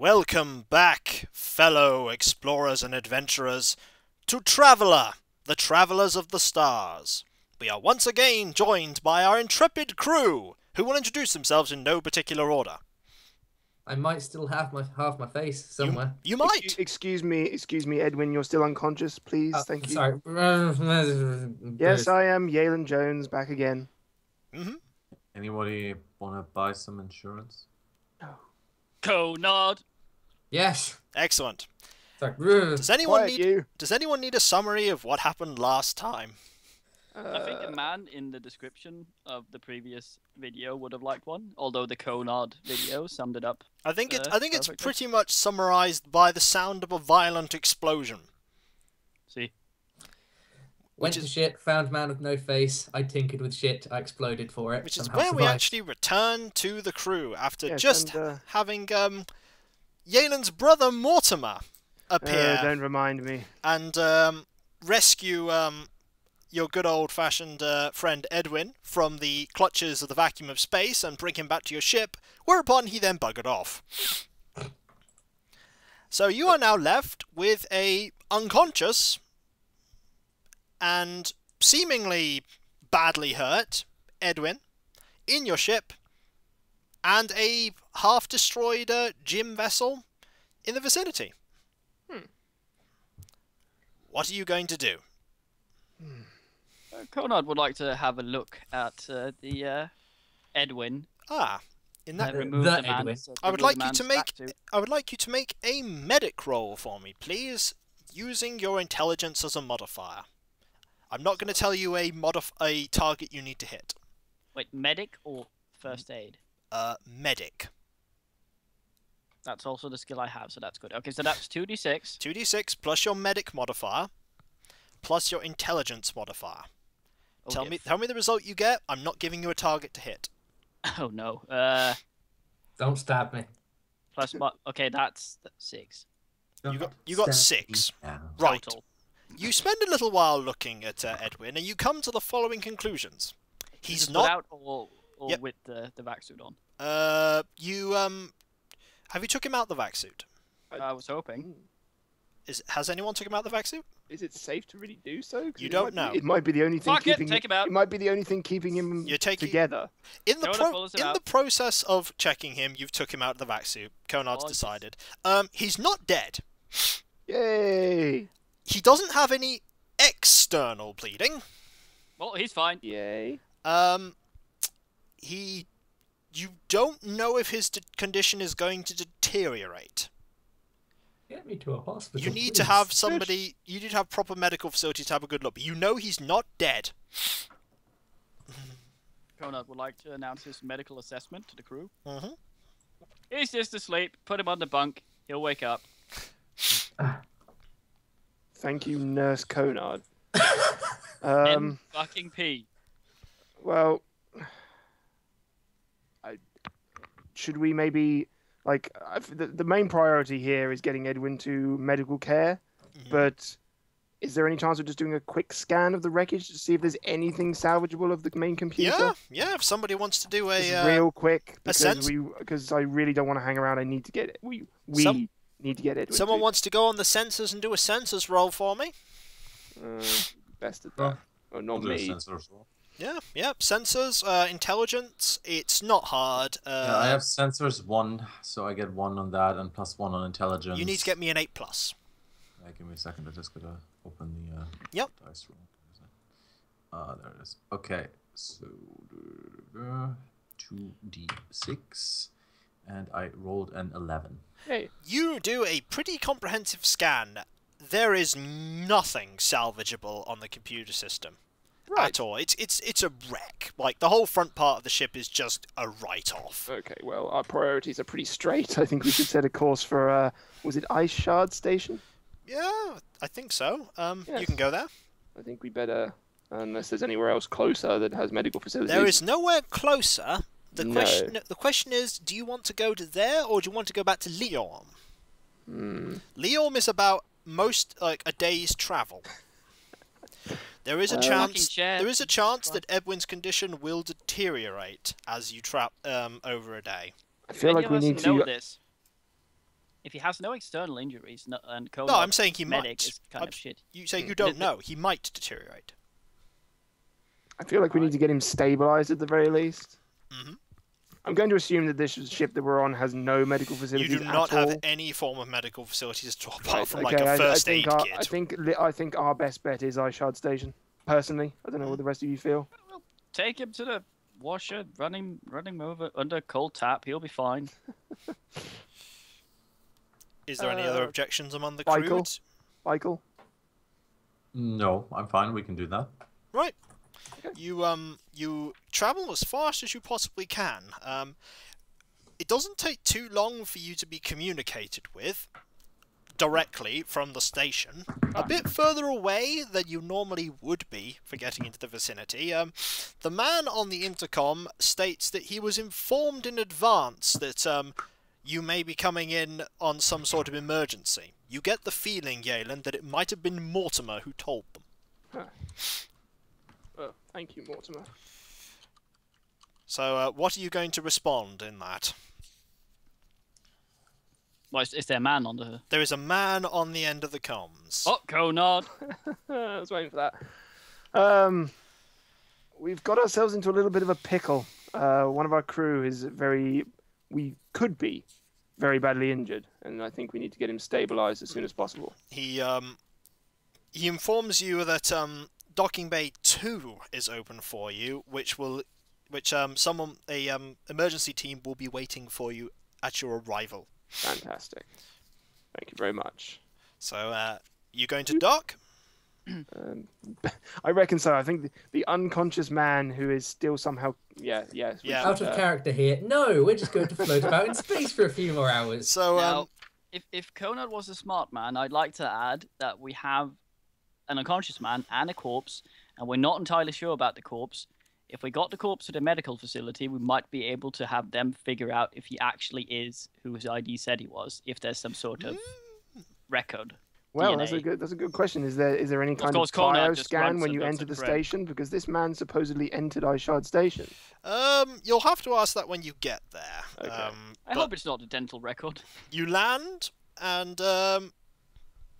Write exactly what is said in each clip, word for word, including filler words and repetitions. Welcome back, fellow explorers and adventurers, to Traveller, the Travellers of the Stars. We are once again joined by our intrepid crew, who will introduce themselves in no particular order. I might still have my half my face somewhere. You, you might. Excuse, excuse me, excuse me, Edwin. You're still unconscious, please. Uh, Thank you. Sorry. Yes, I am Yalen Jones, back again. Mm-hmm. Anybody want to buy some insurance? No. Conard. Yes. Excellent. Does anyone need? You? Does anyone need a summary of what happened last time? Uh, I think the man in the description of the previous video would have liked one, although the Conard video summed it up. I think it. Uh, I think it's perfectly. Pretty much summarized by the sound of a violent explosion. See. Went to shit, found man with no face, I tinkered with shit, I exploded for it. Which is where survived. We actually return to the crew after yes, just and, uh, having um, Yalen's brother Mortimer appear. Uh, don't remind me. And um, rescue um, your good old-fashioned uh, friend Edwin from the clutches of the vacuum of space and bring him back to your ship, whereupon he then buggered off. So you are now left with a unconscious... and seemingly badly hurt, Edwin, in your ship, and a half-destroyed uh, gym vessel in the vicinity. Hmm. What are you going to do? Uh, Conard would like to have a look at uh, the uh, Edwin. Ah, in that uh, the man, Edwin. So I would like you to make. To. I would like you to make a medic roll for me, please, using your intelligence as a modifier. I'm not going to tell you a modif a target you need to hit. Wait, medic or first aid? Uh, medic. That's also the skill I have, so that's good. Okay, so that's two d six. two d six plus your medic modifier, plus your intelligence modifier. Oh, tell if. me, tell me the result you get. I'm not giving you a target to hit. Oh no. Uh. Don't stab me. Plus, okay, that's, that's six. Don't you got, you got six. Right. Total. You spend a little while looking at uh, Edwin, and you come to the following conclusions. He's not without or, or yep. with the the vac suit on. Uh, you um, have you took him out the vac suit? I, I was hoping. Is has anyone took him out the vac suit? Is it safe to really do so? You don't know. Be, it might be the only thing Fuck keeping. It, take him out. It might be the only thing keeping him You're taking, together. In the no pro in out. the process of checking him, you've took him out of the vac suit. Conard's oh, decided. Um, he's not dead. Yay! He doesn't have any external bleeding. Well, he's fine. Yay. Um, he... You don't know if his de condition is going to deteriorate. Get me to a hospital, You need please. to have somebody... You need to have proper medical facility to have a good look. But you know he's not dead. Conard would like to announce his medical assessment to the crew. Mm-hmm. He's just asleep. Put him on the bunk. He'll wake up. Thank you, Nurse Conard. um, fucking P. Well, I, should we maybe like I've, the the main priority here is getting Edwin to medical care, mm-hmm. but is there any chance of just doing a quick scan of the wreckage to see if there's anything salvageable of the main computer? Yeah, yeah. If somebody wants to do a uh, real quick, because we because I really don't want to hang around. I need to get it. We we. Some Need to get Edwin. Someone too. wants to go on the sensors and do a sensors roll for me. Uh, best at that. Oh, oh not me. Yeah, yeah. Sensors, uh, intelligence. It's not hard. Uh, yeah, I have sensors one, so I get one on that and plus one on intelligence. You need to get me an eight plus. Yeah, give me a second. I just gotta open the. Uh, yep. Dice roll. Uh, there it is. Okay, so two d six. And I rolled an eleven. Hey. You do a pretty comprehensive scan. There is nothing salvageable on the computer system right. at all. It's it's it's a wreck. Like the whole front part of the ship is just a write-off. Okay, well our priorities are pretty straight. I think we should set a course for uh, was it Ice Shard Station? Yeah, I think so. Um, yes. You can go there. I think we better, unless there's anywhere else closer that has medical facilities. There is nowhere closer. The no. question the question is, do you want to go to there or do you want to go back to Liorm? Hmm. Liorm is about most like a day's travel. There is a uh, chance there is a chance that Edwin's condition will deteriorate as you trap um over a day. I feel like we need to know this. If he has no external injuries no, and Conard, no, I'm saying he medic might. Is kind I'm, of shit. You say you don't know. He might deteriorate. I feel like we need to get him stabilised at the very least. Mm-hmm. I'm going to assume that this ship that we're on has no medical facilities. You do not at all. have any form of medical facilities at all, apart right, from okay, like a I, first I aid our, kit. I think I think our best bet is Ice Shard Station. Personally, I don't know what the rest of you feel. Well, take him to the washer, run him, run him over under a cold tap. He'll be fine. Is there uh, any other objections among the crew? Michael? Michael? No, I'm fine. We can do that. Right. Okay. You um you travel as fast as you possibly can. Um, it doesn't take too long for you to be communicated with directly from the station. A bit further away than you normally would be for getting into the vicinity. Um, the man on the intercom states that he was informed in advance that um. you may be coming in on some sort of emergency. You get the feeling, Yalen, that it might have been Mortimer who told them. Huh. Well, thank you, Mortimer. So, uh, what are you going to respond in that? Well, is, is there a man on the... There is a man on the end of the comms. Oh, Conard! I was waiting for that. Um, we've got ourselves into a little bit of a pickle. Uh, one of our crew is very... We could be very badly injured, and I think we need to get him stabilised as soon as possible. He um, he informs you that um, docking bay two is open for you, which will, which um, someone a um emergency team will be waiting for you at your arrival. Fantastic. Thank you very much. So uh, you going to dock? Um, I reckon so. I think the, the unconscious man who is still somehow yeah yeah, yeah. out of uh... character here. No, we're just going to float about in space for a few more hours. So now, um, if if Conard was a smart man, I'd like to add that we have an unconscious man and a corpse, and we're not entirely sure about the corpse. If we got the corpse to the medical facility, we might be able to have them figure out if he actually is who his I D said he was. If there's some sort of mm. record. Well, D N A. that's a good that's a good question. Is there is there any kind of, course, of bio scan when you enter the print. station? Because this man supposedly entered Ice Shard Station. Um, you'll have to ask that when you get there. Okay. Um, I hope it's not a dental record. You land, and um,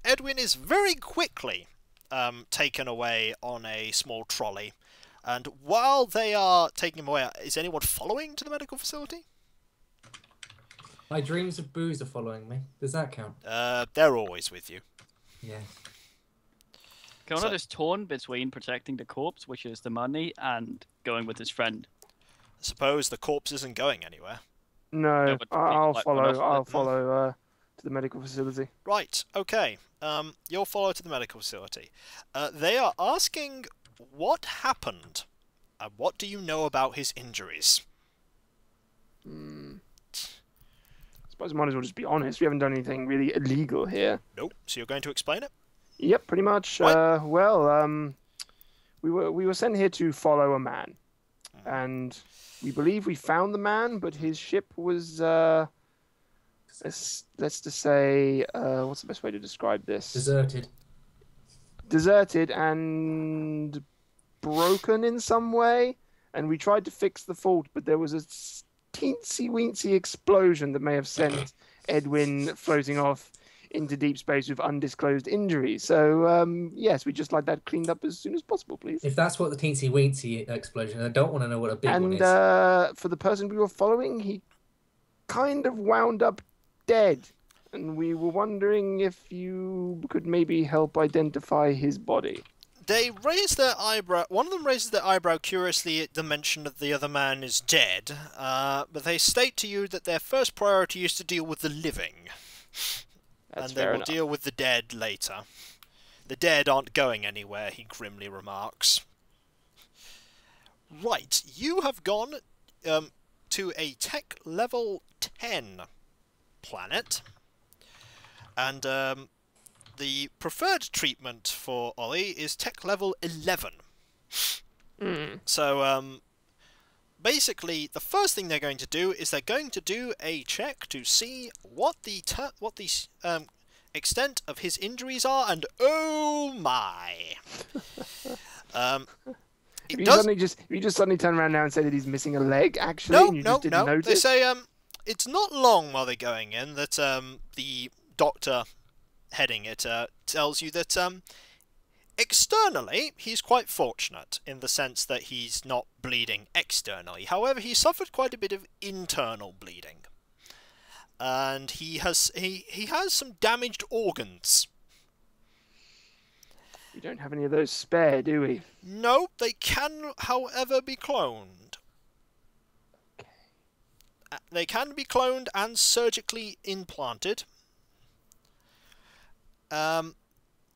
Edwin is very quickly um, taken away on a small trolley. And while they are taking him away, is anyone following to the medical facility? My dreams of booze are following me. Does that count? Uh, they're always with you. Yeah. Conard so, is torn between protecting the corpse, which is the money, and going with his friend. I suppose the corpse isn't going anywhere. No, no I'll, like, follow, I'll follow. I'll follow uh, to the medical facility. Right. Okay. Um, you'll follow to the medical facility. Uh, they are asking what happened, and what do you know about his injuries? Hmm. I might as well just be honest. We haven't done anything really illegal here. Nope. So you're going to explain it? Yep, pretty much. Right. Uh, well, um, we were we were sent here to follow a man, and we believe we found the man, but his ship was uh, let's let's just say uh, what's the best way to describe this? Deserted. Deserted and broken in some way, and we tried to fix the fault, but there was a teensy-weensy explosion that may have sent Edwin floating off into deep space with undisclosed injuries. So, um, yes, we'd just like that cleaned up as soon as possible, please. If that's what the teensy-weensy explosion, I don't want to know what a big and, one is. And uh, for the person we were following, he kind of wound up dead. And we were wondering if you could maybe help identify his body. They raise their eyebrow... One of them raises their eyebrow curiously at the mention that the other man is dead, uh, but they state to you that their first priority is to deal with the living. That's and they will enough. deal with the dead later. The dead aren't going anywhere, he grimly remarks. Right, you have gone um, to a tech level ten planet, and... Um, the preferred treatment for Ollie is tech level eleven. Mm. So, um, basically, the first thing they're going to do is they're going to do a check to see what the ter what the um, extent of his injuries are, and oh my! um, it if, you does... suddenly just, if you just suddenly turn around now and say that he's missing a leg, actually, no, and you no, just didn't no. notice? They say, um, it's not long while they're going in that um, the doctor heading it uh, tells you that um, externally he's quite fortunate in the sense that he's not bleeding externally. However, he suffered quite a bit of internal bleeding, and he has he he has some damaged organs. We don't have any of those spare, do we? No, they can, however, be cloned. Okay. They can be cloned and surgically implanted. Um,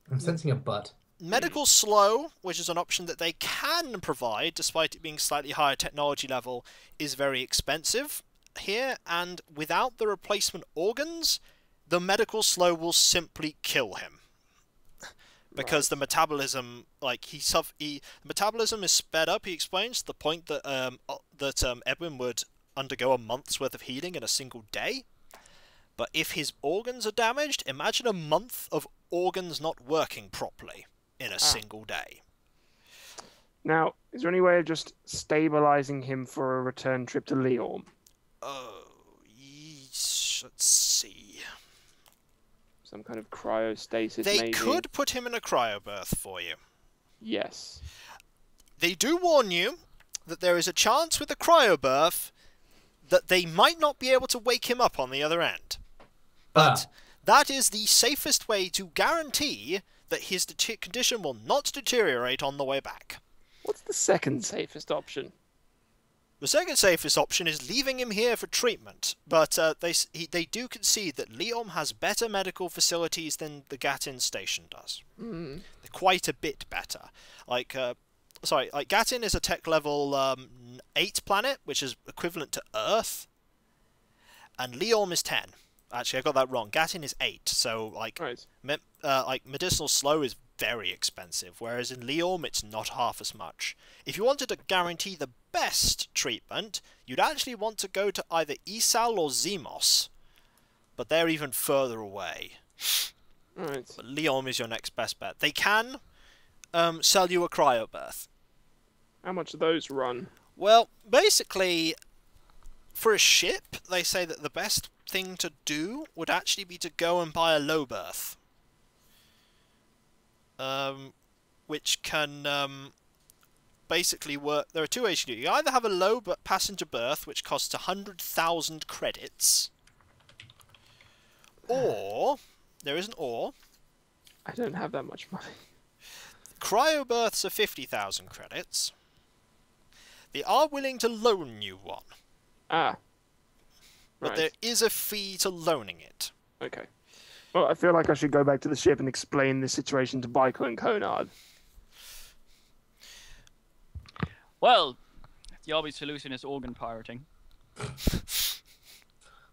I'm sensing a butt. Medical slow, which is an option that they can provide, despite it being slightly higher technology level, is very expensive here, and without the replacement organs, the medical slow will simply kill him. Because right. the metabolism, like he, he metabolism is sped up. He explains to the point that um, that um, Edwin would undergo a month's worth of healing in a single day. But if his organs are damaged, imagine a month of organs not working properly in a ah. single day. Now, is there any way of just stabilizing him for a return trip to Liorm? Oh, yes. Let's see. Some kind of cryostasis, they maybe. They could put him in a cryobirth for you. Yes. They do warn you that there is a chance with a cryobirth that they might not be able to wake him up on the other end. But ah. that is the safest way to guarantee that his condition will not deteriorate on the way back. What's the second safest option? The second safest option is leaving him here for treatment, but uh, they he, they do concede that Liorm has better medical facilities than the Gattin station does. Mm. They're quite a bit better. Like, uh, sorry, like Gattin is a tech level um, eight planet, which is equivalent to Earth, and Liorm is ten. Actually, I got that wrong. Gattin is eight, so like right. me uh, like medicinal slow is very expensive, whereas in Liorm it's not half as much. If you wanted to guarantee the best treatment, you'd actually want to go to either Esal or Zemos, but they're even further away. Right. But Liorm is your next best bet. They can um, sell you a cryobirth. How much do those run? Well, basically, for a ship, they say that the best thing to do would actually be to go and buy a low berth. Um, which can um, basically work. There are two ways you do. You either have a low passenger berth, which costs a hundred thousand credits, or there is an or. I don't have that much money. Cryo berths are fifty thousand credits. They are willing to loan you one. Ah. But right. there is a fee to loaning it. Okay. Well, I feel like I should go back to the ship and explain this situation to Bicheal and Conard. Well, the obvious solution is organ pirating.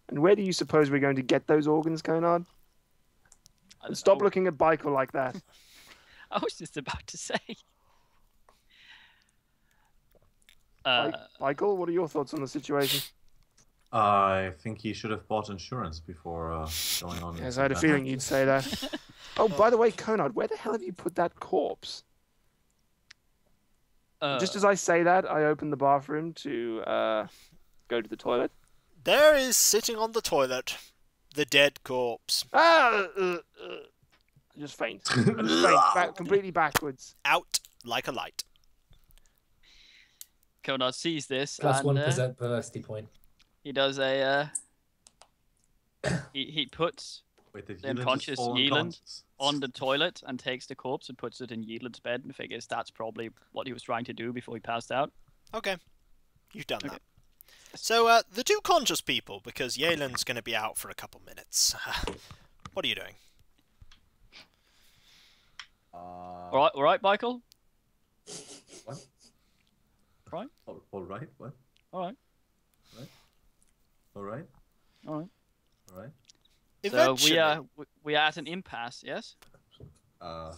And where do you suppose we're going to get those organs, Conard? And stop know. looking at Bicheal like that. I was just about to say. Uh, Bicheal, what are your thoughts on the situation? Uh, I think he should have bought insurance before uh, going on. Yes, I had a feeling you'd say that. Oh, by the way, Conard, where the hell have you put that corpse? Uh, Just as I say that, I open the bathroom to uh, go to the toilet. There is sitting on the toilet the dead corpse. Ah! Uh, uh, just faint. Just faint back, completely backwards. Out like a light. Conard sees this. Plus and, one percent uh, perversity point. He does a. Uh, he he puts Wait, the unconscious Yeeland on the toilet and takes the corpse and puts it in Yeeland's bed and figures that's probably what he was trying to do before he passed out. Okay, you've done okay. that. So uh, the two conscious people, because Yeeland's going to be out for a couple minutes. What are you doing? Uh... All right, all right, Bicheal. What? Right. All, all right. What? All right. All right. All right. All right. Eventually. So we are we are at an impasse. Yes. Uh.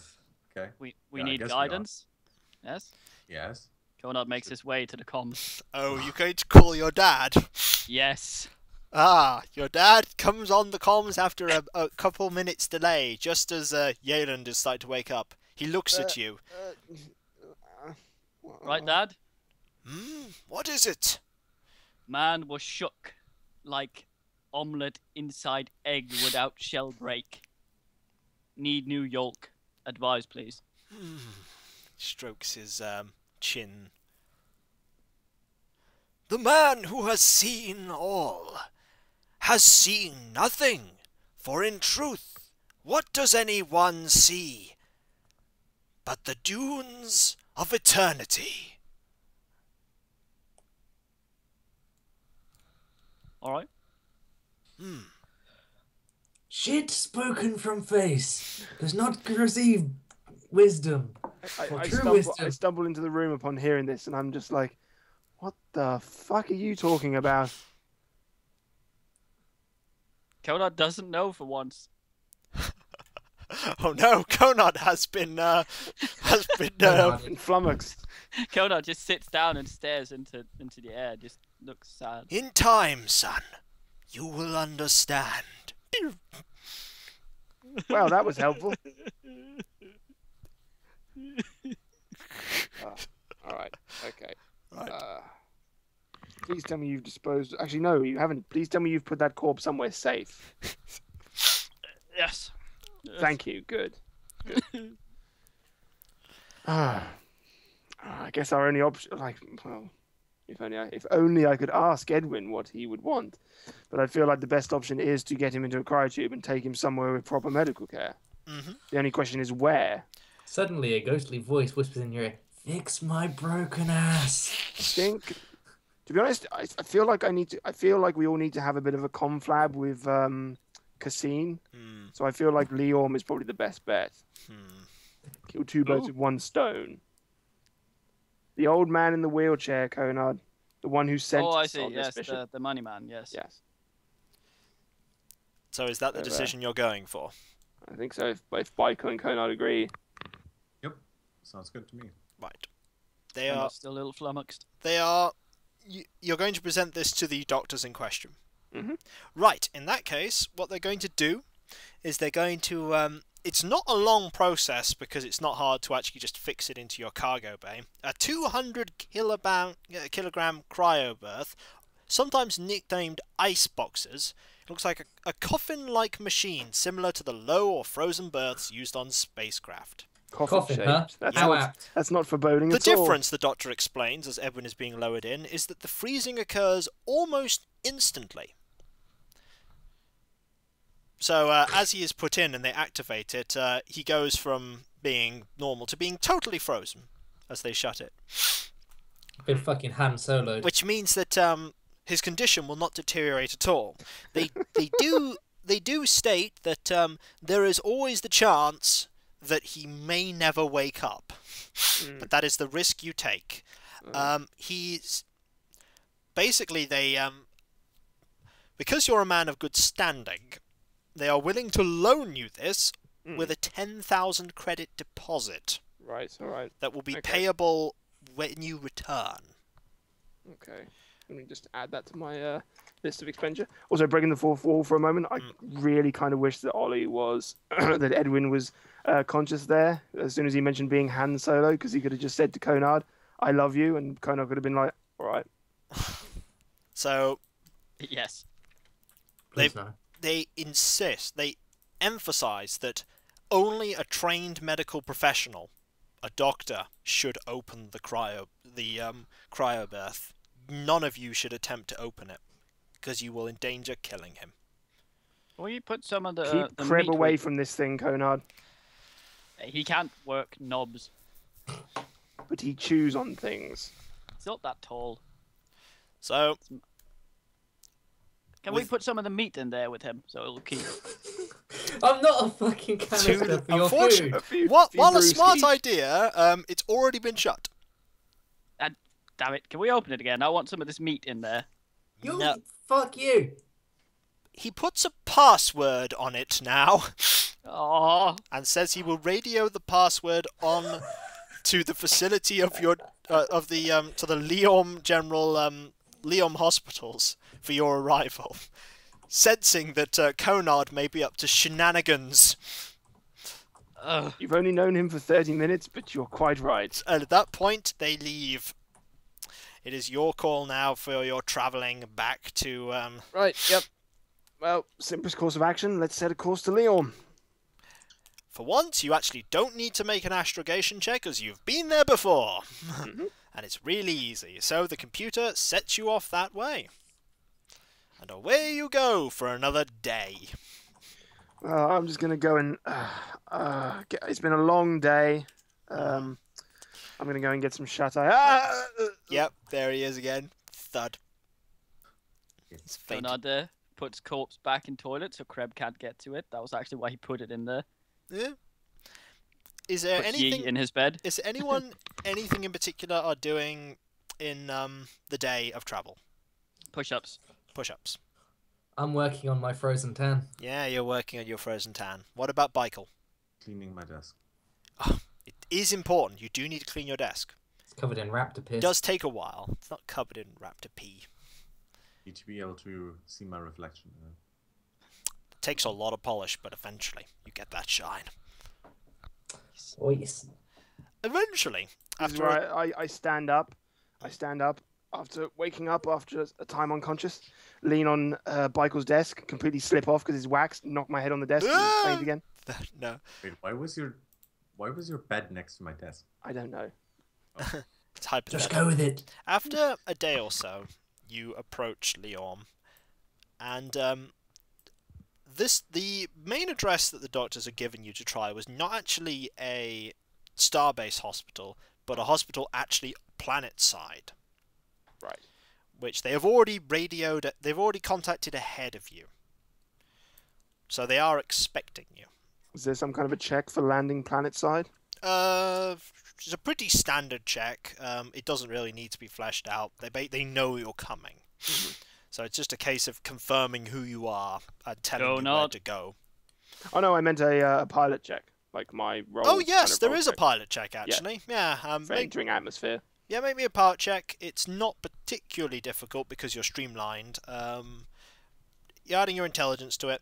Okay. We we yeah, need guidance. We yes. Yes. Conard makes his way to the comms. Oh, you're going to call your dad? Yes. Ah, your dad comes on the comms after a, a couple minutes delay, just as uh, Yalen is starting to wake up. He looks uh, at you. Uh, uh, right, Dad. Hmm. What is it? Man was shook. like omelette inside egg without shell break. Need new yolk. Advise, please. Strokes his um, chin. The man who has seen all has seen nothing, for in truth, what does any one see but the dunes of eternity? All right. Hmm. Shit spoken from face does not receive wisdom. I, I, I, stumble, wisdom. I stumble into the room upon hearing this, and I'm just like, what the fuck are you talking about? Conard doesn't know for once. Oh no, Conard has been, uh, has been, uh, flummoxed. Conard just sits down and stares into, into the air, just looks sad. In time, son, you will understand. Wow, that was helpful. uh, all right. Okay. Right. Uh, please tell me you've disposed. Actually, no, you haven't. Please tell me you've put that corpse somewhere safe. Yes. Thank you. Good. Good. Ah, uh, I guess our only option, like, well, if only, I, if only I could ask Edwin what he would want, but I feel like the best option is to get him into a cryotube and take him somewhere with proper medical care. Mm-hmm. The only question is where. Suddenly, a ghostly voice whispers in your ear, "Fix my broken ass." I think, to be honest, I, I feel like I need to. I feel like we all need to have a bit of a conflab with um, Cassine. Mm. So I feel like Liorm is probably the best bet. Mm. Kill two birds with one stone. The old man in the wheelchair, Conard. The one who sent us. Oh, I see. Yes, the, the money man. Yes. Yes. So is that the so, decision uh, you're going for? I think so. If, if Biker and Conard agree. Yep. Sounds good to me. Right. They I'm are still a little flummoxed. They are. You, you're going to present this to the doctors in question. Mm-hmm. Right. In that case, what they're going to do is they're going to. Um, It's not a long process because it's not hard to actually just fix it into your cargo bay. A two hundred kilogram cryo berth, sometimes nicknamed ice boxes, looks like a, a coffin-like machine similar to the low or frozen berths used on spacecraft. Coffin, coffin shaped. Huh? That's, yeah. not, that's not foreboding the at all. The difference, the doctor explains, as Edwin is being lowered in, is that the freezing occurs almost instantly. So uh, as he is put in and they activate it, uh, he goes from being normal to being totally frozen as they shut it. Been fucking Han Solo. Which means that um, his condition will not deteriorate at all. They they do they do state that um, there is always the chance that he may never wake up, mm. but that is the risk you take. Mm. Um, he's basically they um, because you're a man of good standing. They are willing to loan you this mm. with a ten thousand credit deposit. Right, all right. That will be okay. payable when you return. Okay. Let me just add that to my uh, list of expenditure. Also, breaking the fourth wall for a moment, I mm. really kind of wish that Ollie was... that Edwin was uh, conscious there as soon as he mentioned being Han Solo, because he could have just said to Conard, I love you, and Conard could have been like, all right. So... Yes. Please no. They insist, they emphasize that only a trained medical professional, a doctor, should open the cryo, the um, cryo berth. None of you should attempt to open it, because you will endanger killing him. Well, you put some of the... Keep uh, the crib away with... from this thing, Conard. He can't work knobs. But he chews on things. He's not that tall. So... It's... Can with... we put some of the meat in there with him, so it'll keep... I'm not a fucking canister for your food. food. What, while a smart idea, um, it's already been shut. And, damn it, can we open it again? I want some of this meat in there. You, no. Fuck you. He puts a password on it now. Aww. And says he will radio the password on to the facility of your... Uh, of the, um, to the Liorm General, um... Liorm Hospitals for your arrival, sensing that uh, Conard may be up to shenanigans. Uh, You've only known him for thirty minutes, but you're quite right. And at that point, they leave. It is your call now for your travelling back to... Um... Right, yep. Well, simplest course of action. Let's set a course to Liorm. For once, you actually don't need to make an astrogation check, as you've been there before. Mm-hmm. And it's really easy. So the computer sets you off that way. And away you go for another day. Well, I'm just going to go and... Uh, uh, get, it's been a long day. Um, I'm going to go and get some shut-eye. Ah! Yep, there he is again. Thud. It's fake. Another... puts corpse back in toilet so Kreb can't get to it. That was actually why he put it in there. Yeah. Is there puts anything in his bed? Is anyone anything in particular are doing in um the day of travel? Push-ups. Push-ups. I'm working on my frozen tan. Yeah, you're working on your frozen tan. What about Bicheal? Cleaning my desk. Oh, it is important. You do need to clean your desk. It's covered in raptor piss. It does take a while. It's not covered in raptor pee. Need to be able to see my reflection. You know? It takes a lot of polish, but eventually you get that shine. Oh yes. Eventually, after I, I, I stand up, I stand up after waking up after a time unconscious, lean on uh, Bicheal's desk, completely slip off because it's waxed, knock my head on the desk, and faint again. No. Wait, why was your, why was your bed next to my desk? I don't know. Oh. It's hypothetical. Just go with it. After a day or so. You approach Liorm, and um, this the main address that the doctors had given you to try was not actually a starbase hospital, but a hospital actually planet-side. Right. Which they have already radioed, they've already contacted ahead of you. So they are expecting you. Is there some kind of a check for landing planet-side? Uh... It's a pretty standard check. Um, it doesn't really need to be fleshed out. They ba they know you're coming, so it's just a case of confirming who you are and telling go you not. where to go. Oh no, I meant a, uh, a pilot check, like my role. Oh yes, kind of there is check. a pilot check actually. Yeah, yeah um, for make, entering atmosphere. Yeah, make me a pilot check. It's not particularly difficult because you're streamlined. Um, you're adding your intelligence to it,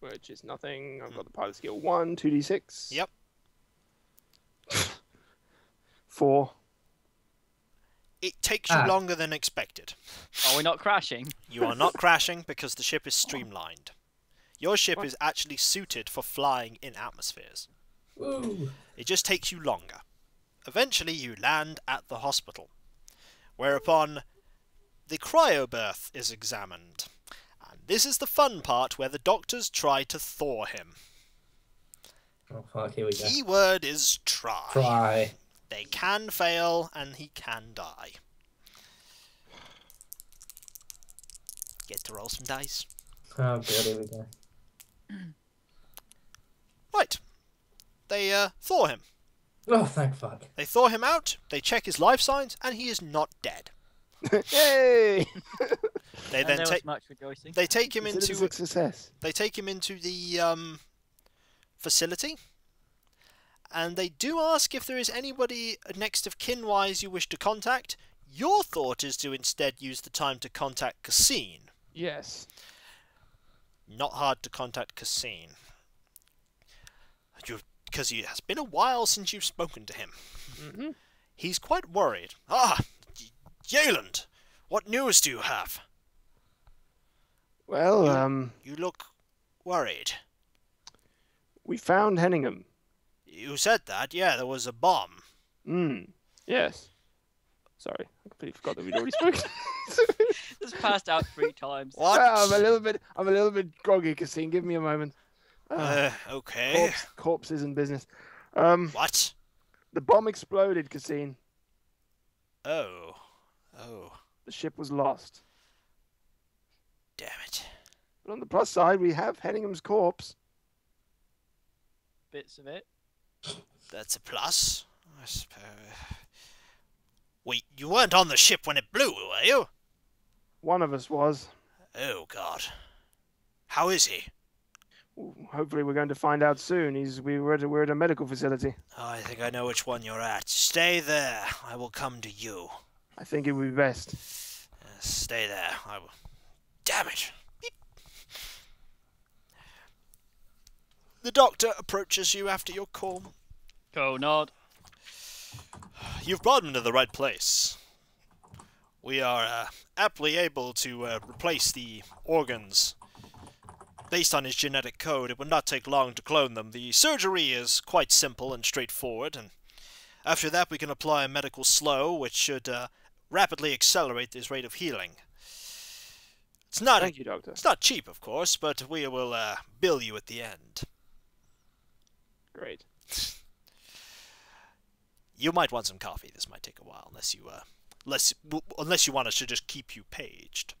which is nothing. I've got the pilot skill one, two d six. Yep. Four. It takes you ah. longer than expected. Are we not crashing? You are not crashing because the ship is streamlined. Your ship what? is actually suited for flying in atmospheres. Ooh. It just takes you longer. Eventually you land at the hospital, whereupon the cryobirth is examined. And this is the fun part where the doctors try to thaw him. Oh fuck, here we go. Keyword is try. Try. They can fail, and he can die. Get to roll some dice. Oh god, here we go. Right. They uh, thaw him. Oh, thank fuck. They thaw him out, they check his life signs, and he is not dead. Yay! They and then take They take him is into success. They take him into the um facility, and they do ask if there is anybody next of kin-wise you wish to contact. Your thought is to instead use the time to contact Cassine. Yes. Not hard to contact Cassine. Because it has been a while since you've spoken to him. Mm-hmm. He's quite worried. Ah, Yeeland, what news do you have? Well, you, um... you look worried. We found Henningham. You said that, yeah, there was a bomb. Mm, yes. Sorry, I completely forgot that we'd already spoken. Just passed out three times. What? Oh, I'm a little bit, I'm a little bit groggy, Cassine. Give me a moment. Uh, uh, okay. Corpse, corpse isn't business. Um, what? The bomb exploded, Cassine. Oh. Oh. The ship was lost. Damn it. But on the plus side, we have Henningham's corpse. Bits of it. That's a plus, I suppose. Wait, you weren't on the ship when it blew, were you? One of us was. Oh god. How is he? Hopefully we're going to find out soon. He's we were at a, we're at a medical facility. Oh, I think I know which one you're at. Stay there. I will come to you. I think it would be best. Uh, stay there. I will. Damn it. The doctor approaches you after your call. Conard. You've brought him to the right place. We are uh, aptly able to uh, replace the organs. Based on his genetic code, it would not take long to clone them. The surgery is quite simple and straightforward, and after that we can apply a medical slow, which should uh, rapidly accelerate this rate of healing. It's not, Thank you, Doctor. It's not cheap, of course, but we will uh, bill you at the end. Great. You might want some coffee. This might take a while, unless you, uh, unless, w unless you want us to just keep you paged.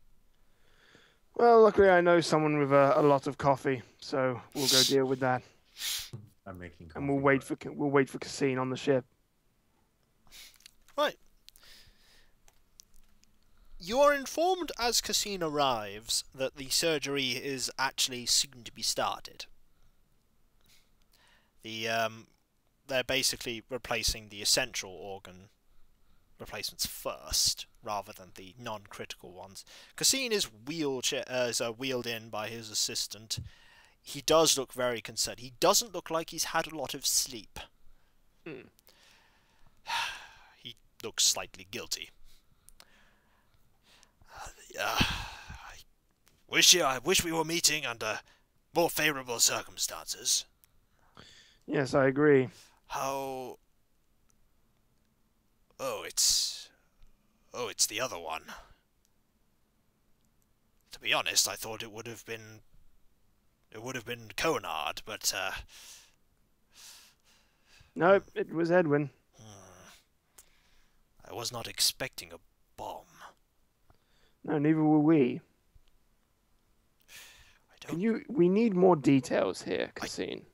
Well, luckily I know someone with a, a lot of coffee, so we'll go deal with that. I'm making coffee. And we'll wait for we'll wait for Cassine on the ship. Right. You are informed as Cassine arrives that the surgery is actually soon to be started. The um, they're basically replacing the essential organ replacements first, rather than the non-critical ones. Cassine is wheelchair uh, is uh, wheeled in by his assistant. He does look very concerned. He doesn't look like he's had a lot of sleep. Mm. He looks slightly guilty. Uh, I wish I wish we were meeting under more favourable circumstances. Yes, I agree. How? Oh, it's... Oh, it's the other one. To be honest, I thought it would have been... It would have been Conard, but... Uh... Nope, it was Edwin. Hmm. I was not expecting a bomb. No, neither were we. I don't... Can you... We need more details here, Cassine. I...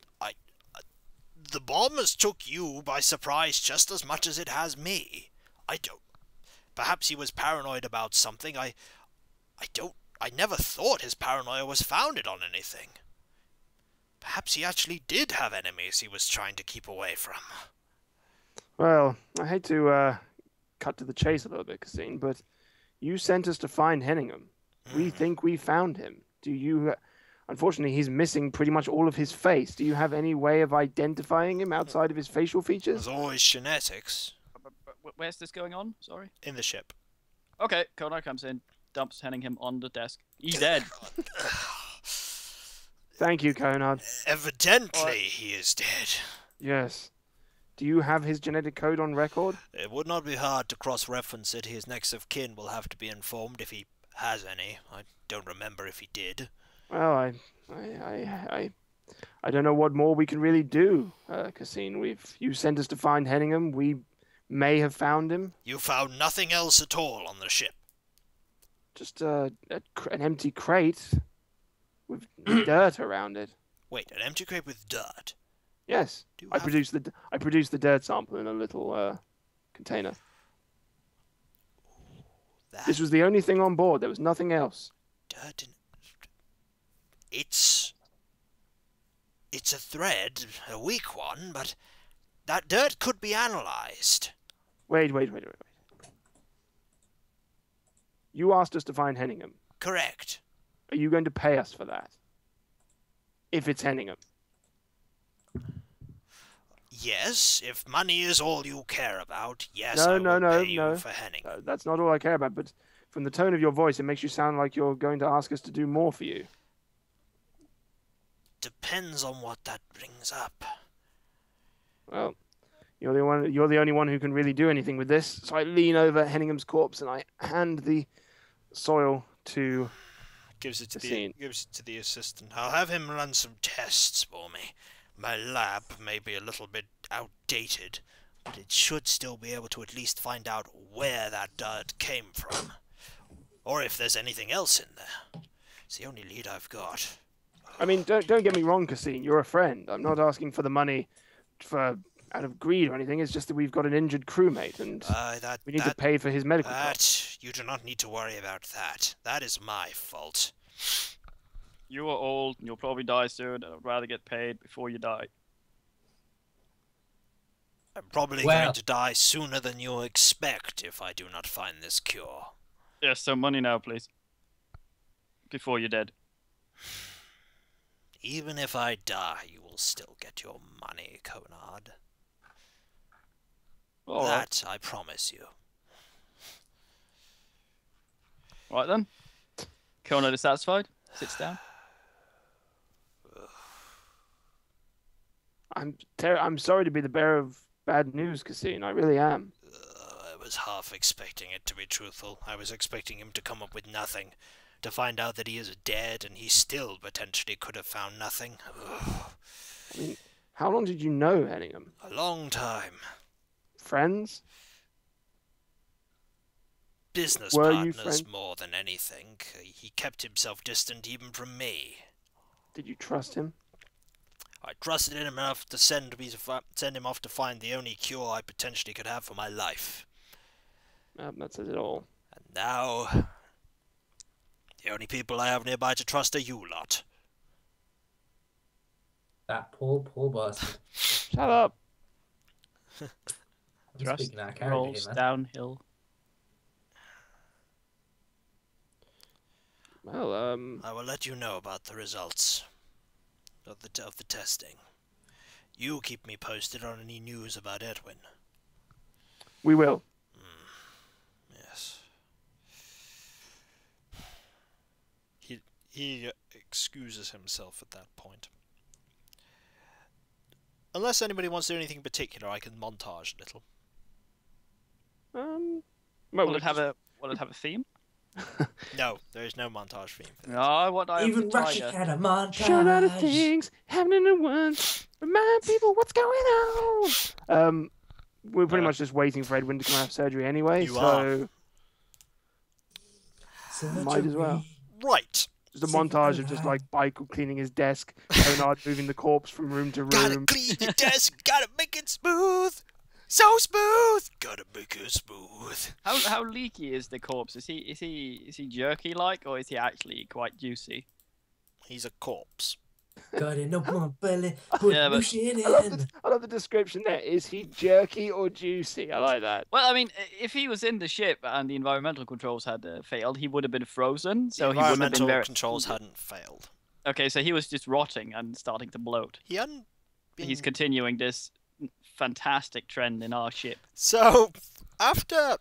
The bomb has took you by surprise just as much as it has me. I don't... Perhaps he was paranoid about something. I... I don't... I never thought his paranoia was founded on anything. Perhaps he actually did have enemies he was trying to keep away from. Well, I hate to uh, cut to the chase a little bit, Cassine, but you sent us to find Henningham. Mm. We think we found him. Do you... Unfortunately, he's missing pretty much all of his face. Do you have any way of identifying him outside of his facial features? There's always genetics. Where's this going on? Sorry? In the ship. Okay, Conard comes in, dumps Henningham on the desk. He's dead. Thank you, Conard. Evidently, or... he is dead. Yes. Do you have his genetic code on record? It would not be hard to cross-reference it. His next of kin will have to be informed if he has any. I don't remember if he did. Well, I, I, I, I, I don't know what more we can really do, uh, Cassine. We've you sent us to find Henningham. We may have found him. You found nothing else at all on the ship. Just uh, a, an empty crate with dirt around it. Wait, an empty crate with dirt? Yes. Do I have... produced the I produced the dirt sample in a little uh, container. Ooh, that... This was the only thing on board. There was nothing else. Dirt in... It's... It's a thread, a weak one, but that dirt could be analysed. Wait, wait, wait, wait, wait. You asked us to find Henningham. Correct. Are you going to pay us for that? If it's Henningham. Yes, if money is all you care about, yes, no, I no, will no, pay no. you for Henningham. No, that's not all I care about, but from the tone of your voice, it makes you sound like you're going to ask us to do more for you. Depends on what that brings up. Well, you're the one. You're the only one who can really do anything with this. So I lean over Henningham's corpse and I hand the soil to. Gives it to Cassine. the gives it to the assistant. I'll have him run some tests for me. My lab may be a little bit outdated, but it should still be able to at least find out where that dirt came from, or if there's anything else in there. It's the only lead I've got. I mean, don't don't get me wrong, Cassine. You're a friend. I'm not asking for the money, for out of greed or anything. It's just that we've got an injured crewmate, and uh, that, we need that, to pay for his medical. That costs. You do not need to worry about that. That is my fault. You are old, and you'll probably die soon. And I'd rather get paid before you die. I'm probably well. going to die sooner than you expect if I do not find this cure. Yes, so money now, please. Before you're dead. Even if I die, you will still get your money, Conard. All that right. I promise you. Right then. Conard is satisfied. Sits down. I'm ter I'm sorry to be the bearer of bad news, Cassine. I really am. Uh, I was half expecting it, to be truthful. I was expecting him to come up with nothing, to find out that he is dead and he still potentially could have found nothing. Ugh. I mean, how long did you know Henningham? A long time. Friends? Business Were partners more than anything. He kept himself distant even from me. Did you trust him? I trusted him enough to send, me to send him off to find the only cure I potentially could have for my life. Um, that says it all. And now, the only people I have nearby to trust are you lot. That poor, poor bastard. Shut up. Trust rolls downhill. Well, um... I will let you know about the results. Of the, t of the testing. You keep me posted on any news about Edwin. We will. Mm. Yes. He, he excuses himself at that point. Unless anybody wants to do anything in particular, I can montage a little. Um, well, will, it have a, will it have a theme? No, there is no montage theme. No, what I even Russia had a montage. Short out of things happening at once. Remind people what's going on. Um, we're pretty uh, much just waiting for Edwin to come out of surgery anyway, you so are. Might as well. Right. There's a so montage of just like Michael cleaning his desk, Conard moving the corpse from room to room. Gotta clean your desk. Gotta make it smooth. So smooth. Gotta make it smooth. How how leaky is the corpse? Is he is he is he jerky like, or is he actually quite juicy? He's a corpse. Got it up my belly. Put yeah, but... it in. I love, the, I love the description there. Is he jerky or juicy? I like that. Well, I mean, if he was in the ship and the environmental controls had uh, failed, he would have been frozen. So the he wouldn't have been very... controls hadn't failed. Okay, so he was just rotting and starting to bloat. He hadn't. Been... He's continuing this fantastic trend in our ship. So, after...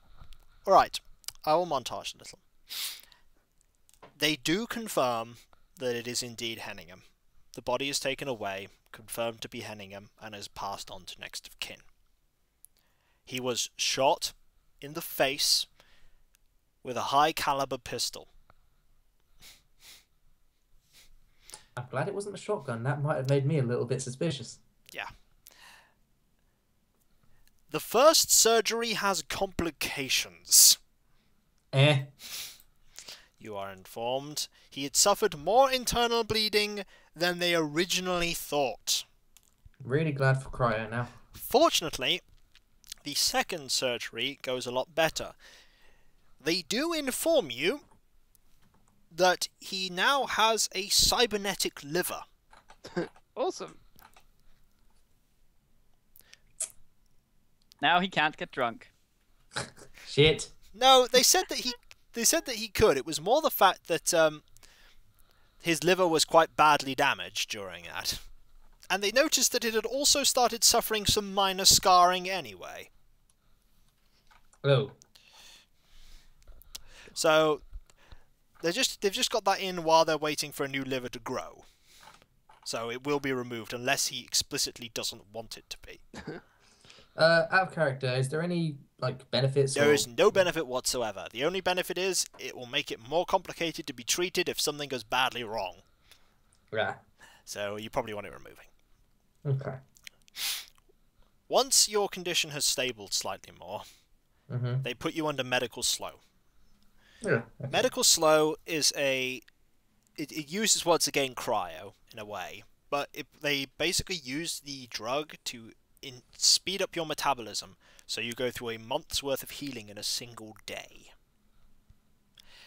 Alright, I will montage a little. They do confirm that it is indeed Henningham. The body is taken away, confirmed to be Henningham, and is passed on to next of kin. He was shot in the face with a high caliber pistol. I'm glad it wasn't a shotgun. That might have made me a little bit suspicious. Yeah. The first surgery has complications. Eh. You are informed he had suffered more internal bleeding than they originally thought. Really glad for cryo now. Fortunately, the second surgery goes a lot better. They do inform you that he now has a cybernetic liver. Awesome. Now he can't get drunk. Shit. No, they said that he they said that he could. It was more the fact that um his liver was quite badly damaged during that. And they noticed that it had also started suffering some minor scarring anyway. Oh. So they just they've just got that in while they're waiting for a new liver to grow. So it will be removed unless he explicitly doesn't want it to be. Uh, out of character, is there any, like, benefits? There or... is no benefit whatsoever. The only benefit is it will make it more complicated to be treated if something goes badly wrong. Yeah. So you probably want it removing. Okay. Once your condition has stabled slightly more, mm-hmm. they put you under medical slow. Yeah. Okay. Medical slow is a... It, it uses once again cryo, in a way, but it, they basically use the drug to... In, speed up your metabolism, so you go through a month's worth of healing in a single day.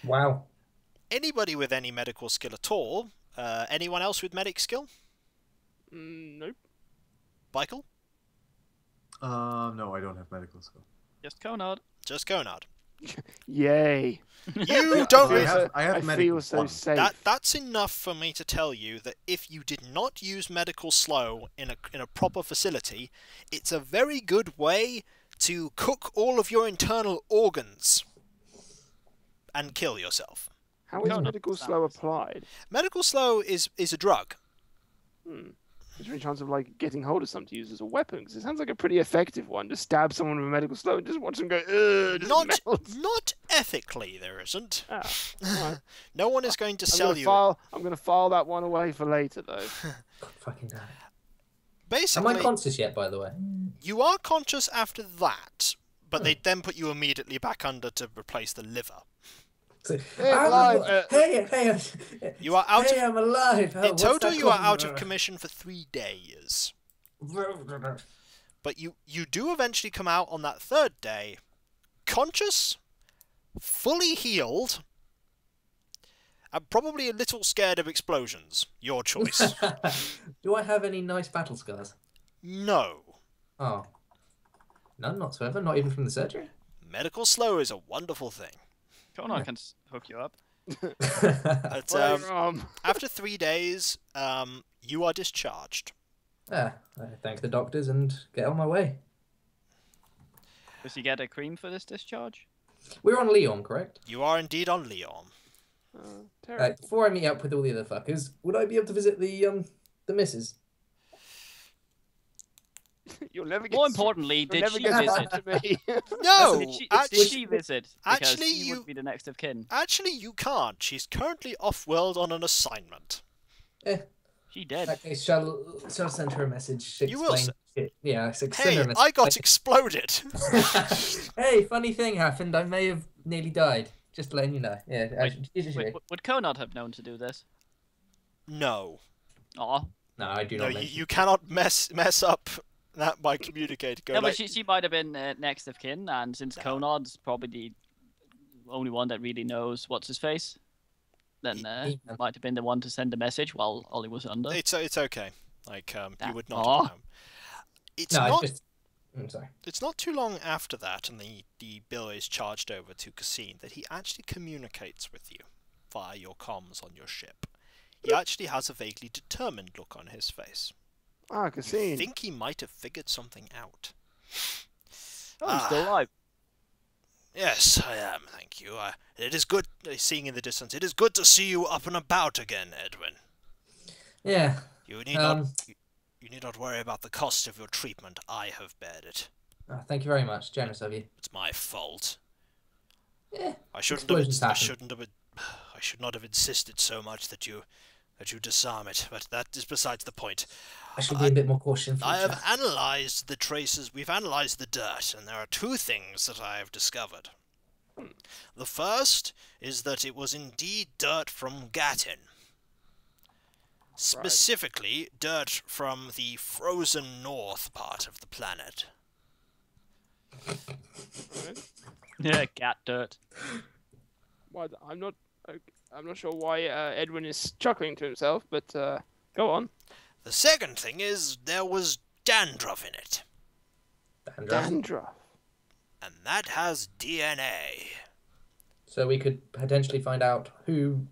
Wow. Anybody with any medical skill at all? Uh, anyone else with medic skill? Mm, nope. Michael? Uh, no, I don't have medical skill. Just Conard. Just Conard. Yay. You don't... I have, I have I medical feel so one. Safe. That, that's enough for me to tell you that if you did not use medical slow in a, in a proper facility, it's a very good way to cook all of your internal organs and kill yourself. How is no, medical slow that. applied? Medical slow is is a drug. Hmm. Is there any chance of like getting hold of some to use as a weapon? Because it sounds like a pretty effective one. Just stab someone with a medical slow and just watch them go. Ugh, not melt. Not ethically, there isn't. Ah, right. No one is going to I'm sell gonna you. File, I'm going to file that one away for later, though. God fucking damn. Basically, am I conscious yet? By the way, you are conscious after that, but hmm. they then put you immediately back under to replace the liver. So, hey, I'm alive. Alive. Hey, hey, hey, you are out. Hey, of, I'm alive. Oh, in total, you are out of commission for three days. But you you do eventually come out on that third day, conscious, fully healed, and probably a little scared of explosions. Your choice. Do I have any nice battle scars? No. Oh, none whatsoever. Not even from the surgery. Medical slow is a wonderful thing. Conard yeah. can hook you up. But, um, after three days, um, you are discharged. Ah, I thank the doctors and get on my way. Does he get a cream for this discharge? We're on Liorm, correct? You are indeed on Liorm. Oh, uh, before I meet up with all the other fuckers, would I be able to visit the um the missus? You'll never get More importantly, did she visit? Me. No, did she, actually, did she visit? Actually, you would be the next of kin. Actually, you can't. She's currently off-world on an assignment. Eh. She did. Okay, shall shall send her a message. You will. It. Yeah, send hey, her a message. I got exploded. Hey, funny thing happened. I may have nearly died. Just letting you know. Yeah. Wait, I, wait, would Conard have known to do this? No. Aw. No, I do no, not. You, you cannot mess mess up. That might communicate. Go no, like... but she, she might have been uh, next of kin, and since no. Conard's probably the only one that really knows what's his face, then uh, yeah. might have been the one to send a message while Ollie was under. It's it's okay. Like um, that... you would not. Have known. It's no, not. Just... I'm sorry. It's not too long after that, and the the bill is charged over to Cassine that he actually communicates with you via your comms on your ship. He actually has a vaguely determined look on his face. Ah, Cassine. I think he might have figured something out. Oh, ah. I'm still alive. Yes, I am, thank you. Uh, it is good, uh, seeing in the distance, it is good to see you up and about again, Edwin. Yeah. You need, um, not, you, you need not worry about the cost of your treatment. I have bared it. Oh, thank you very much. Generous of you. It's my fault. Yeah. I shouldn't have, I shouldn't have... I should not have insisted so much that you... that you disarm it, but that is besides the point. I should be I, a bit more cautious. I have analysed the traces, we've analysed the dirt, and there are two things that I have discovered. The first is that it was indeed dirt from Gattin. Specifically, right. dirt from the frozen north part of the planet. Yeah, cat dirt. What? I'm not... Okay. I'm not sure why uh, Edwin is chuckling to himself, but uh, go on. The second thing is there was dandruff in it. Dandruff. Dandruff. And that has D N A. So we could potentially find out who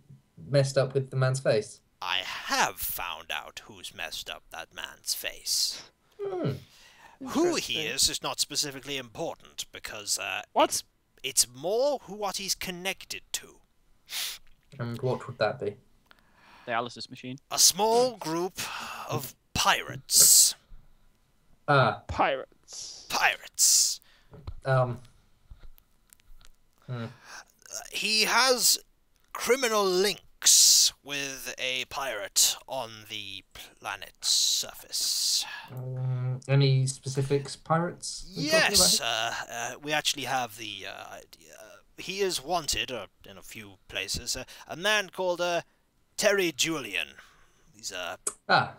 messed up with the man's face. I have found out who's messed up that man's face. Hmm. Who he is is not specifically important because uh, it's, it's more who what he's connected to. And what would that be? Dialysis machine. A small group of pirates. Ah, uh, pirates. Pirates. Um. Hmm. He has criminal links with a pirate on the planet's surface. Um, any specifics, pirates? Yes, uh, uh, we actually have the uh, idea. He is wanted uh, in a few places. Uh, a man called uh, Terry Julian. He's uh, ah.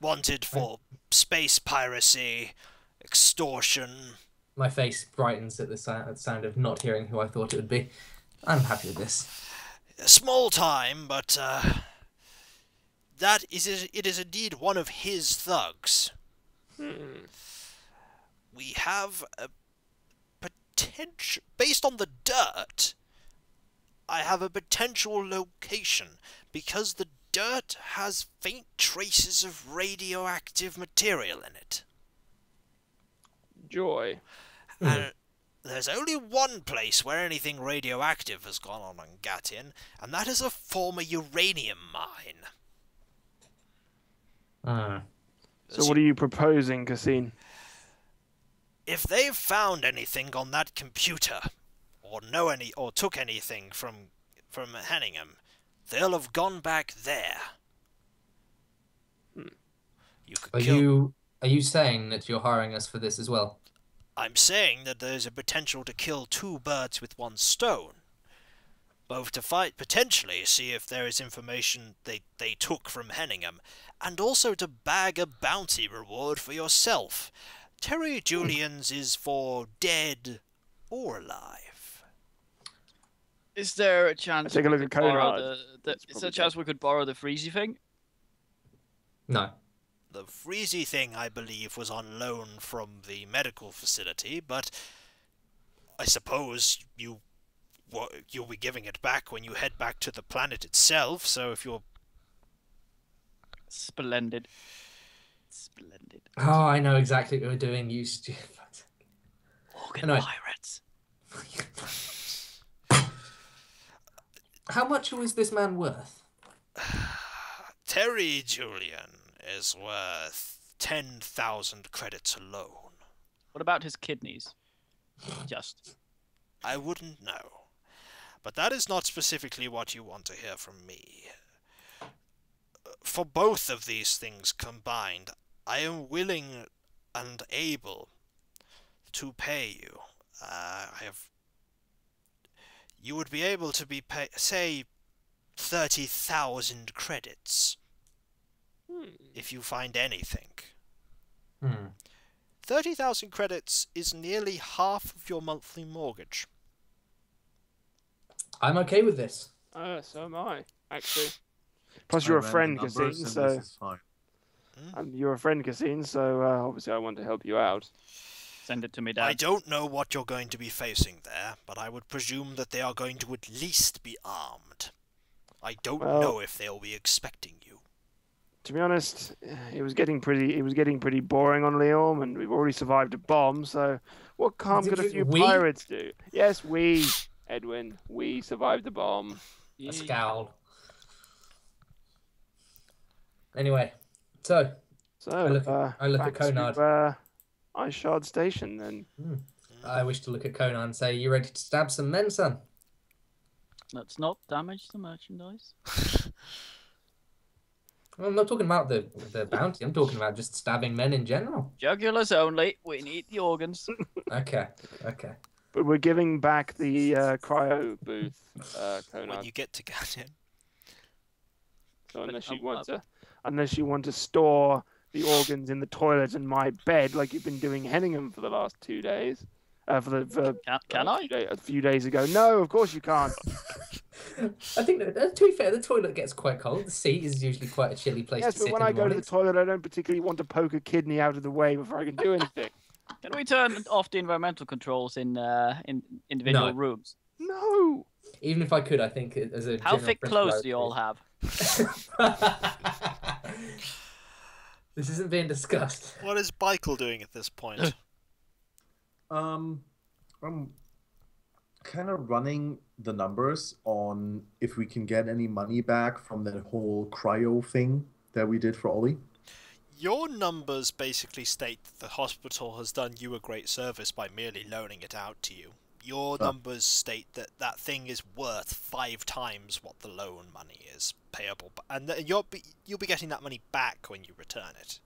wanted for I... space piracy, extortion. My face brightens at the sound of not hearing who I thought it would be. I'm happy with this. Small time, but uh, that is it is indeed one of his thugs. Hmm. We have a potential. Based on the dirt, I have a potential location, because the dirt has faint traces of radioactive material in it. Joy. And there's only one place where anything radioactive has gone on in Gattin, and that is a former uranium mine. Uh, so what are you proposing, Cassine? If they've found anything on that computer, or know any, or took anything from from Henningham, they'll have gone back there. You could are kill... you are you saying that you're hiring us for this as well? I'm saying that there's a potential to kill two birds with one stone. Both to fight, potentially, see if there is information they, they took from Henningham, and also to bag a bounty reward for yourself. Terry Julian's is for dead or alive. Is there a chance take a look we could at Conard. The, the, is there a chance dead. we could borrow the freezy thing? No. The freezy thing, I believe, was on loan from the medical facility, but I suppose you, well, you'll be giving it back when you head back to the planet itself, so if you're... Splendid. Splendid. Oh, I know exactly what we're doing, you stupid... Organ anyway. Pirates. How much was this man worth? Terry Julian is worth ten thousand credits alone. What about his kidneys? Just. I wouldn't know. But that is not specifically what you want to hear from me. For both of these things combined, I am willing and able to pay you. Uh, I have... You would be able to be pay... say, thirty thousand credits. If you find anything. Hmm. thirty thousand credits is nearly half of your monthly mortgage. I'm okay with this. Uh, so am I, actually. Plus you're a friend, Cassine, so... Um, you're a friend, Cassine, so uh, obviously I want to help you out. Send it to me, Dad. I don't know what you're going to be facing there, but I would presume that they are going to at least be armed. I don't well... know if they'll be expecting you. To be honest, it was getting pretty. It was getting pretty boring on Liorm, and we've already survived a bomb. So, what calm could a few we? pirates do? Yes, we, Edwin, we survived the bomb. I scowled. Anyway, so so I look, uh, I look at Conard. To, uh, Ice Shard Station, then. Mm. I wish to look at Conard and say, "You ready to stab some men, son?" Let's not damage the merchandise. I'm not talking about the, the bounty. I'm talking about just stabbing men in general. Jugulars only. We need the organs. Okay, okay. But we're giving back the uh, cryo booth, uh, Conard. When you get to Gattin. So unless you want to, unless you want to store the organs in the toilet in my bed, like you've been doing Henningham for the last two days. Uh, for the for, can, can uh, I? A few days ago. No, of course you can't. I think, that, to be fair, the toilet gets quite cold. The seat is usually quite a chilly place yes, to sit. Yes, but when I go morning. to the toilet, I don't particularly want to poke a kidney out of the way before I can do anything. Can we turn off the environmental controls in uh, in individual no. rooms? No. Even if I could, I think as a how thick clothes do you all have? This isn't being discussed. What is Bicheal doing at this point? Um, I'm kind of running the numbers on if we can get any money back from that whole cryo thing that we did for Ollie. Your numbers basically state that the hospital has done you a great service by merely loaning it out to you. Your oh. numbers state that that thing is worth five times what the loan money is payable, and you'll be you'll be getting that money back when you return it.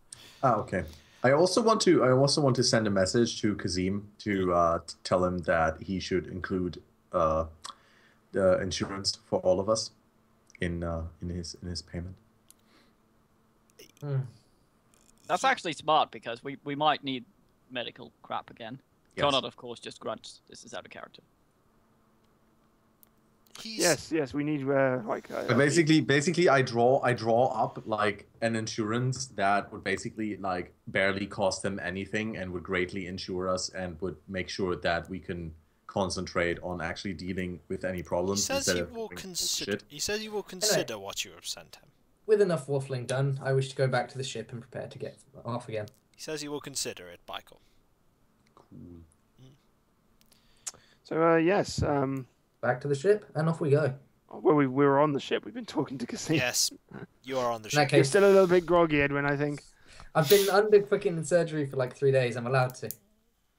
Ah, okay. I also want to. I also want to send a message to Kazim to uh, tell him that he should include uh, uh, insurance for all of us in uh, in his in his payment. Mm. That's actually smart because we we might need medical crap again. Yes. Conard, of course, just grunts. This is out of character. He's... Yes, yes, we need uh, like. Uh, but basically, basically, I draw, I draw up like an insurance that would basically like barely cost them anything and would greatly insure us and would make sure that we can concentrate on actually dealing with any problems. He says he will consider. He says he will consider anyway, what you have sent him. With enough waffling done, I wish to go back to the ship and prepare to get off again. He says he will consider it, Bicheal. Cool. Mm. So, uh, yes. Um, Back to the ship, and off we go. Well, we, we were on the ship. We've been talking to Cassine. Yes, you are on the ship. Case, you're still a little bit groggy, Edwin, I think. I've been under fucking surgery for like three days. I'm allowed to.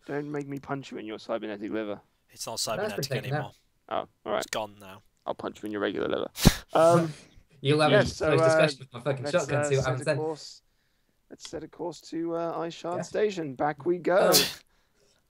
Don't make me punch you in your cybernetic liver. It's not cybernetic anymore. Now. Oh, all right. It's gone now. I'll punch you in your regular liver. Um, You'll have yes, a so, uh, discussion with my fucking shotgun. Uh, see what happens then. Let's set a course to uh, Ice Shard yeah. Station. Back we go.